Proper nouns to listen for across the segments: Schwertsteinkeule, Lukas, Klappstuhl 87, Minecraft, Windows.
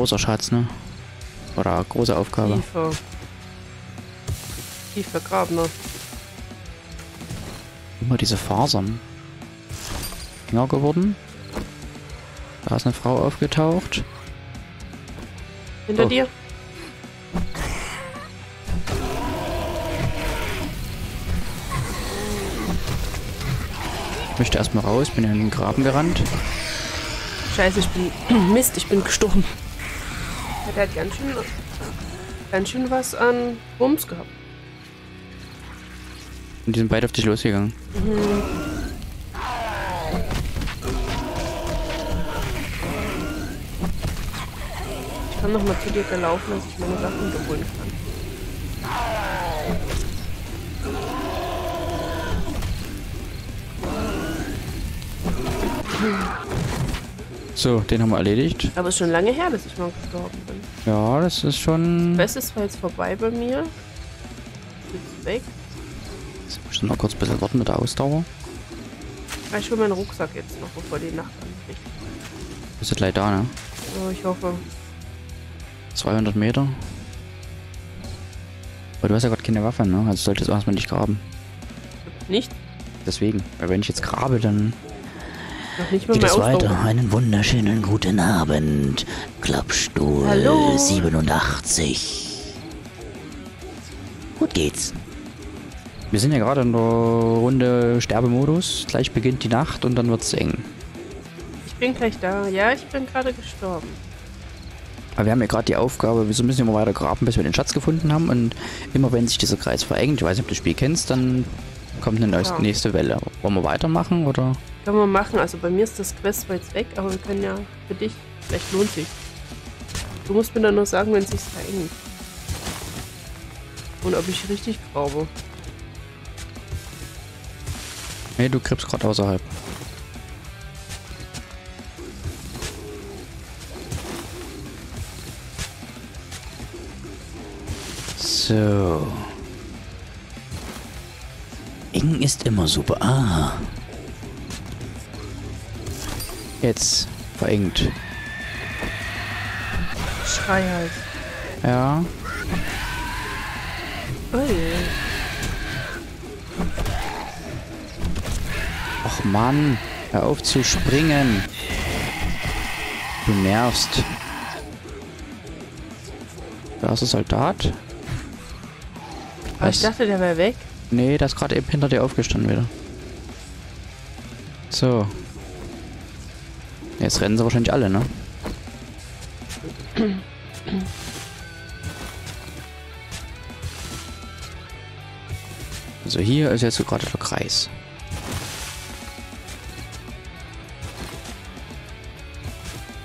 großer Schatz, ne? Oder große Aufgabe. Tiefe Grabner. Immer diese Fasern. Länger geworden. Da ist eine Frau aufgetaucht. Hinter dir. Ich möchte erstmal raus, bin in den Graben gerannt. Scheiße, ich bin... Mist, ich bin gestorben. Ja, der hat ganz schön was an Bums gehabt. Und die sind beide auf dich losgegangen. Mhm. Ich kann noch mal zu dir gelaufen, dass ich meine Sachen holen kann. So, den haben wir erledigt. Aber es ist schon lange her, dass ich mal gestorben bin. Ja, das ist schon... Das ist jetzt vorbei bei mir. Jetzt weg. Jetzt muss ich noch kurz ein bisschen warten mit der Ausdauer. Ich will meinen Rucksack jetzt noch, bevor die Nacht anbricht. Bist du gleich da, ne? Oh, ich hoffe. 200 Meter. Aber du hast ja gerade keine Waffe, ne? Also solltest du erstmal nicht graben. Nicht? Deswegen. Weil wenn ich jetzt grabe, dann... Geht es weiter? Einen wunderschönen guten Abend. Klappstuhl Hallo. 87. Gut geht's. Wir sind ja gerade in der Runde Sterbemodus. Gleich beginnt die Nacht und dann wird's eng. Ich bin gleich da. Ja, ich bin gerade gestorben. Aber wir haben ja gerade die Aufgabe, wir müssen immer weiter graben, bis wir den Schatz gefunden haben. Und immer wenn sich dieser Kreis verengt, ich weiß nicht, ob du das Spiel kennst, dann kommt eine nächste Welle. Wollen wir weitermachen oder? Können wir machen, also bei mir ist das Quest jetzt weg, aber wir können ja für dich, vielleicht lohnt sich. Du musst mir dann nur sagen, wenn es sich verengt. Und ob ich richtig grabe. Nee, du kriegst gerade außerhalb. So. Eng ist immer super. Ah. Jetzt verengt. Schrei halt. Ja. Ui. Ach Mann, hör auf zu springen. Du nervst. Da ist der Soldat. Aber ich dachte, der wäre weg. Nee, der ist gerade eben hinter dir aufgestanden wieder. So. Jetzt rennen sie wahrscheinlich alle, ne? Also hier ist jetzt so gerade der Kreis.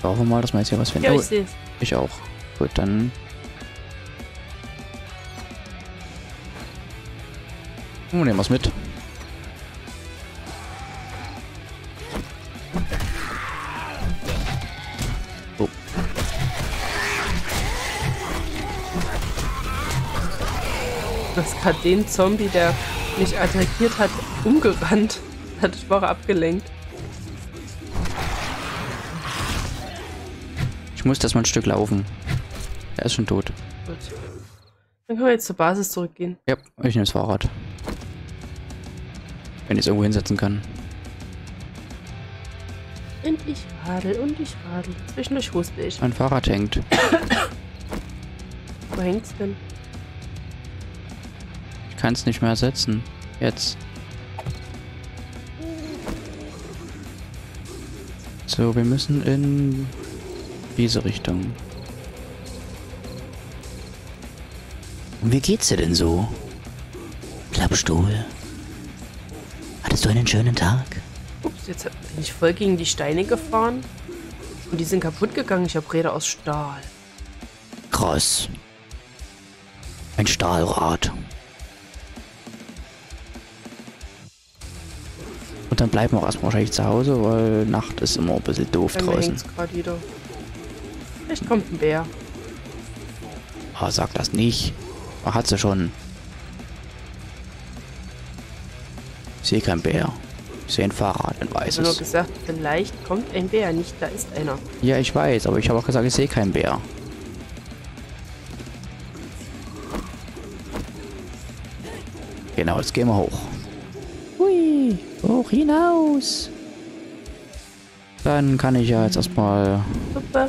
Brauchen wir mal, dass wir jetzt hier was finden. Ja, ich sehe es. Ich auch. Gut, dann... nehmen wir es mit. Hat den Zombie, der mich attackiert hat, umgerannt. Hat ich war abgelenkt. Ich muss das mal ein Stück laufen. Er ist schon tot. Gut. Dann können wir jetzt zur Basis zurückgehen. Ja, ich nehme das Fahrrad. Wenn ich es irgendwo hinsetzen kann. Und ich radel und ich radel. Zwischendurch hustle ich. Mein Fahrrad hängt. Wo hängt's denn? Ich kann es nicht mehr ersetzen. Jetzt. So, wir müssen in diese Richtung. Und wie geht's dir denn so? Klappstuhl. Hattest du einen schönen Tag? Ups, jetzt bin ich voll gegen die Steine gefahren. Und die sind kaputt gegangen. Ich habe Räder aus Stahl. Krass. Ein Stahlrad. Und dann bleiben wir erstmal wahrscheinlich zu Hause, weil Nacht ist immer ein bisschen doof draußen. Vielleicht kommt ein Bär. Ah, sag das nicht. Ah, hat sie schon. Ich sehe keinen Bär. Ich sehe einen Fahrrad, ein weißes. Ich habe nur gesagt, vielleicht kommt ein Bär, nicht da ist einer. Ja, ich weiß, aber ich habe auch gesagt, ich sehe keinen Bär. Genau, jetzt gehen wir hoch. Hui, hoch hinaus. Dann kann ich ja jetzt erstmal... Super.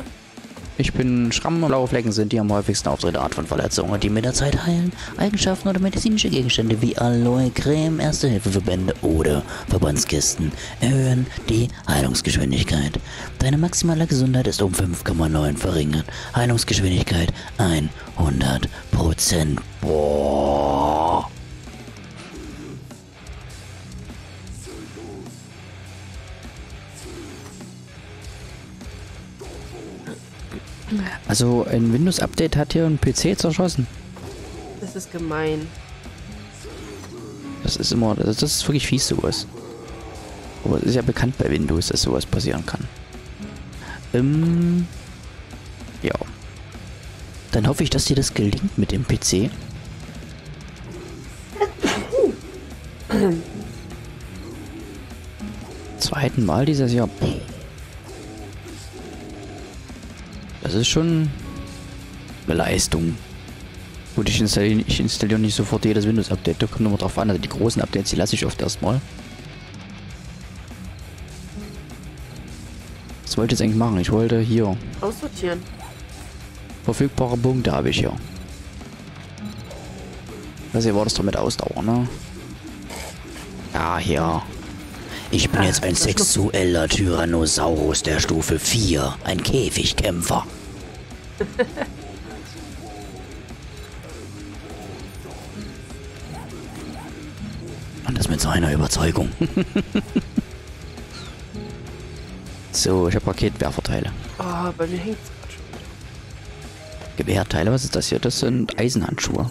Ich bin Schrammen und blaue Flecken sind die am häufigsten auftretende Art von Verletzungen, die mit der Zeit heilen. Eigenschaften oder medizinische Gegenstände wie Aloe, Creme, Erste-Hilfe-Verbände oder Verbandskisten erhöhen die Heilungsgeschwindigkeit. Deine maximale Gesundheit ist um 5,9 verringert. Heilungsgeschwindigkeit 100%. Boah. Also ein Windows-Update hat hier einen PC zerschossen. Das ist gemein. Das ist immer, das ist wirklich fies sowas. Aber es ist ja bekannt bei Windows, dass sowas passieren kann. Ja. Dann hoffe ich, dass dir das gelingt mit dem PC. Zweiten Mal dieses Jahr. Das ist schon eine Leistung. Gut, ich installiere nicht sofort jedes Windows-Update. Da kommt nur mal drauf an. Also die großen Updates, die lasse ich oft erstmal. Was wollte ich jetzt eigentlich machen? Ich wollte hier... Aussortieren. Verfügbare Punkte habe ich hier. Also hier war das doch mit Ausdauer, ne? Ja, hier. Ich bin jetzt ein sexueller Tyrannosaurus der Stufe 4. Ein Käfigkämpfer. Und das mit so einer Überzeugung. So, ich habe Raketwerferteile. Ah, bei mir hängt's gerade schon. Gewehrteile, was ist das hier? Das sind Eisenhandschuhe.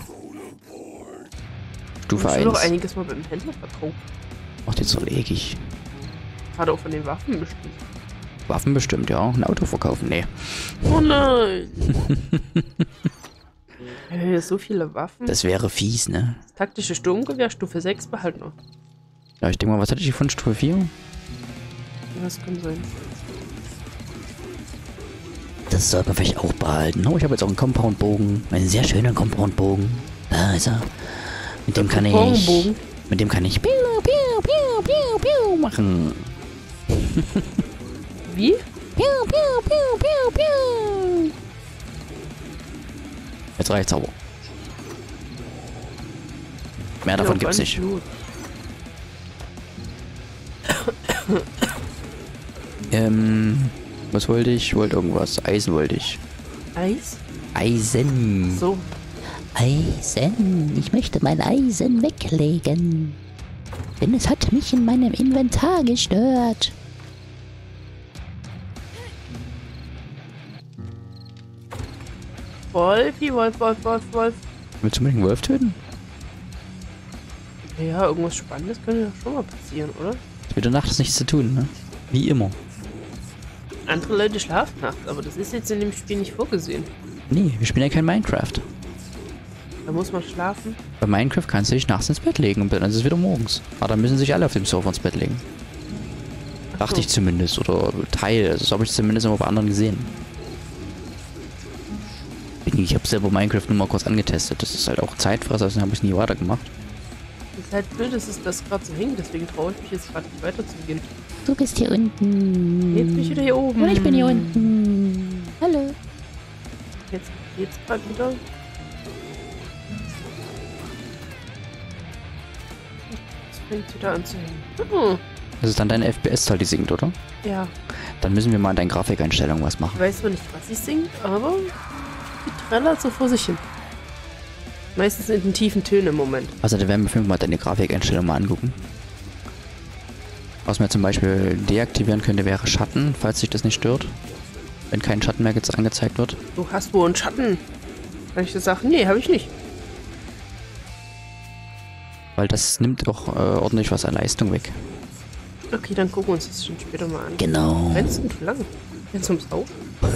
Stufe 1. Ich habe noch einiges mal mit dem Händler verkauft. Macht jetzt so eklig. Hat auch von den Waffen bestimmt. Waffen bestimmt, ja. Ein Auto verkaufen, nee. Oh nein! So viele Waffen. Das wäre fies, ne? Das taktische Sturmgewehr Stufe 6 behalten wir. Ja, ich denke mal, was hatte ich von Stufe 4? Das kann sein. Das sollte man vielleicht auch behalten. Oh, ich habe jetzt auch einen Compound-Bogen. Einen sehr schönen Compound-Bogen. Da ist er. Mit dem kann ich... Mit dem kann ich... machen. Wie? Jetzt reicht's aber. Mehr davon gibt's nicht. Was wollte ich? Ich wollte irgendwas. Eisen wollte ich. Eis? Eisen. So. Eisen. Ich möchte mein Eisen weglegen. Denn es hat mich in meinem Inventar gestört. Wolfi, Wolf, Wolf, Wolf, Wolf. Willst du mit dem Wolf töten? Ja, irgendwas Spannendes könnte doch schon mal passieren, oder? Mit der Nacht ist nichts zu tun, ne? Wie immer. Andere Leute schlafen nachts, aber das ist jetzt in dem Spiel nicht vorgesehen. Nee, wir spielen ja kein Minecraft. Da muss man schlafen. Bei Minecraft kannst du dich nachts ins Bett legen und dann ist es wieder morgens. Aber dann müssen sich alle auf dem Server ins Bett legen. Ach so. Dachte ich zumindest. Oder Teil. Das habe ich zumindest immer bei anderen gesehen. Ich habe selber Minecraft nur mal kurz angetestet. Das ist halt auch Zeitfresser, deswegen habe ich es nie weitergemacht. Das ist halt blöd, dass es das gerade so hängt. Deswegen traue ich mich jetzt gerade nicht weiterzugehen. Du bist hier unten. Jetzt bin ich wieder hier oben. Und ich bin hier unten. Hallo. Jetzt geht's gerade wieder. Wieder anzuhängen. Das ist dann deine FPS-Zahl, die sinkt, oder? Ja. Dann müssen wir mal in deinen Grafikeinstellungen was machen. Ich weiß zwar nicht, was sie singt, aber die trällert so vor sich hin. Meistens in den tiefen Tönen im Moment. Also da werden wir mal deine Grafikeinstellung mal angucken. Was man zum Beispiel deaktivieren könnte, wäre Schatten, falls sich das nicht stört. Wenn kein Schatten mehr angezeigt wird. Du hast wohl einen Schatten. Kann ich das sagen? Nee, habe ich nicht. Weil das nimmt auch ordentlich was an Leistung weg. Okay, dann gucken wir uns das schon später mal an. Genau. Rennst du lang? Rennst du ums Haus?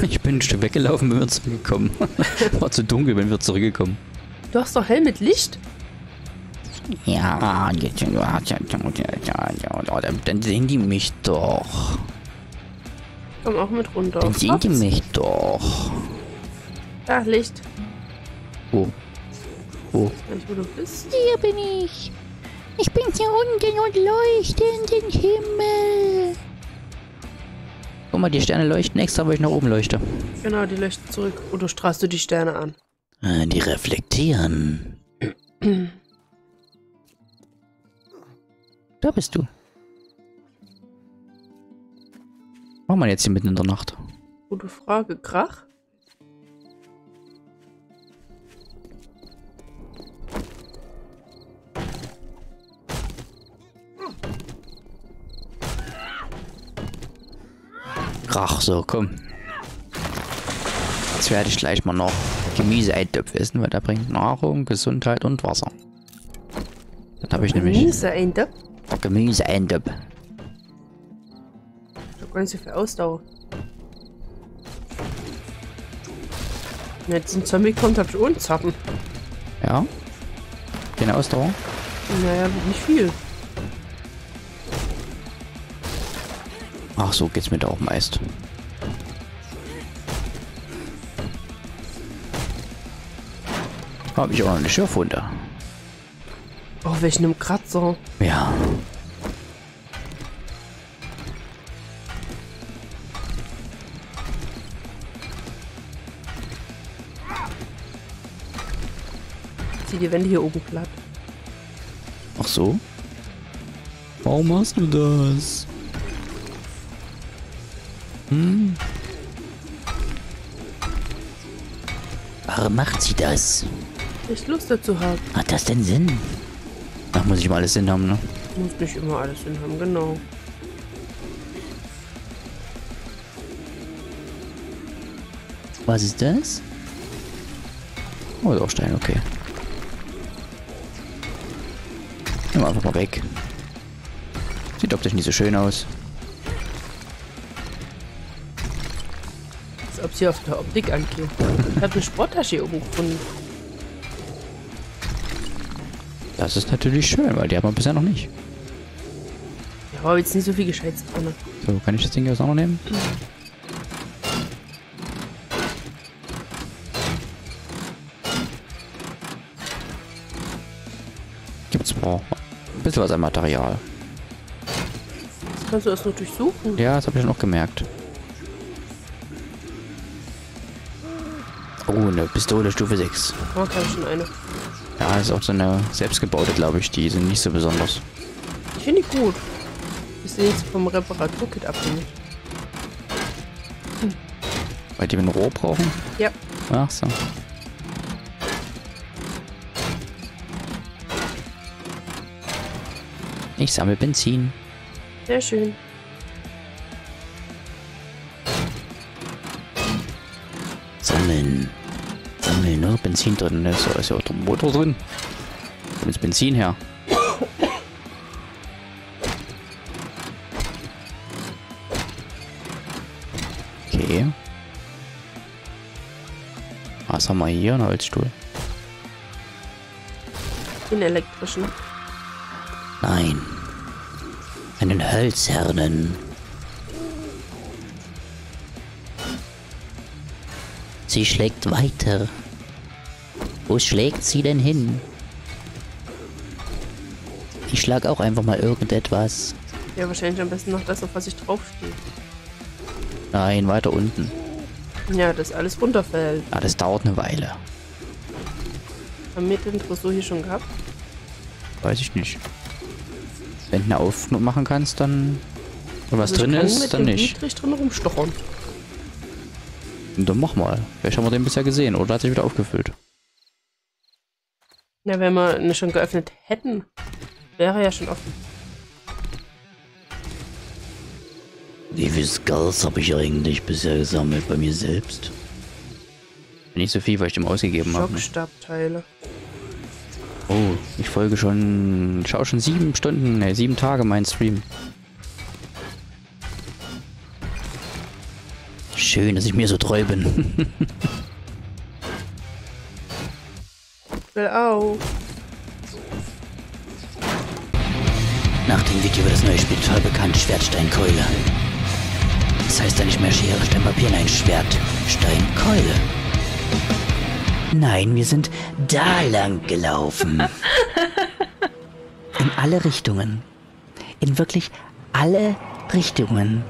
Ich bin ein Stück weggelaufen, bin wir zurückgekommen. War zu dunkel, bin wir zurückgekommen. Du hast doch hell mit Licht? Ja, dann sehen die mich doch. Komm auch mit runter. Dann sehen die mich doch. Ach, Licht. Oh. Oh. Ich weiß nicht, wo du bist. Hier bin ich. Ich bin hier unten und leuchte in den Himmel. Guck mal, die Sterne leuchten extra, weil ich nach oben leuchte. Genau, die leuchten zurück. Oder strahlst du die Sterne an? Die reflektieren. Da bist du. Was machen wir jetzt hier mitten in der Nacht? Gute Frage, Krach? Krach, so, komm. Jetzt werde ich gleich mal noch Gemüse-Eintöpfe essen, weil da bringt Nahrung, Gesundheit und Wasser. Das habe ich nämlich. Gemüse-Eintopf? Gemüse-Eintopf. Ich habe gar nicht so viel Ausdauer. Wenn jetzt ein Zombie kommt, habe ich ohne Zappen. Ja? Keine Ausdauer? Naja, nicht viel. Ach so, geht's mir da auch meist. Habe ich auch noch eine Schürfwunde. Oh, welchen im Kratzer. Ja. Zieh die Wände hier oben platt. Ach so? Warum machst du das? Hm? Warum macht sie das? Ich Lust dazu habe. Hat das denn Sinn? Ach, muss ich immer alles Sinn haben, ne? Muss nicht immer alles Sinn haben, genau. Was ist das? Oh, ist auch Stein, okay. Nehmen wir einfach mal weg. Sieht optisch nicht so schön aus. Als ob sie auf der Optik angeht. Ich habe eine Sporttasche oben gefunden. Das ist natürlich schön, weil die haben wir bisher noch nicht. Ja, aber jetzt nicht so viel Gescheites drin. So, kann ich das Ding jetzt auch noch nehmen? Gibt's auch ein bisschen was an Material. Das kannst du erst noch durchsuchen. Ja, das habe ich schon noch gemerkt. Oh, eine Pistole Stufe 6. Oh, da habe ich schon eine. Ja, ist auch so eine selbstgebaute, glaube ich. Die sind nicht so besonders. Ich finde die gut. Ist jetzt vom Reparaturkit abhängig. Hm. Weil die ein Rohr brauchen? Ja. Ach so. Ich sammle Benzin. Sehr schön. Sammeln. Nur Benzin drin, da ist ja auch der Motor drin. Kommt jetzt Benzin her. Okay. Was haben wir hier? Ein Holzstuhl. Den elektrischen. Nein. Einen hölzernen. Sie schlägt weiter. Wo schlägt sie denn hin? Ich schlag auch einfach mal irgendetwas. Ja, wahrscheinlich am besten noch das, auf was ich draufstehe. Nein, weiter unten. Ja, dass alles runterfällt. Ah, das dauert eine Weile. Haben wir den Tresor hier schon gehabt? Weiß ich nicht. Wenn du eine Aufnahme machen kannst, dann... Wenn was also drin ist, dann nicht. Ich kann mit dem drin rumstochern. Dann mach mal. Vielleicht haben wir den bisher gesehen, oder hat sich wieder aufgefüllt? Na, wenn wir ihn schon geöffnet hätten, wäre er ja schon offen. Wie viel Skulls habe ich eigentlich bisher gesammelt bei mir selbst? Nicht so viel, weil ich dem ausgegeben habe. Schockstabteile. Oh, ich folge schon. Schau schon 7 Stunden, ne, 7 Tage meinen Stream. Schön, dass ich mir so treu bin. Auf. Nach dem Video wird das neue Spielteil bekannt, Schwertsteinkeule. Das heißt ja nicht mehr Schere, Stein, Papier, nein, Schwert, Stein, Keule. Nein, wir sind da lang gelaufen. In alle Richtungen. In wirklich alle Richtungen.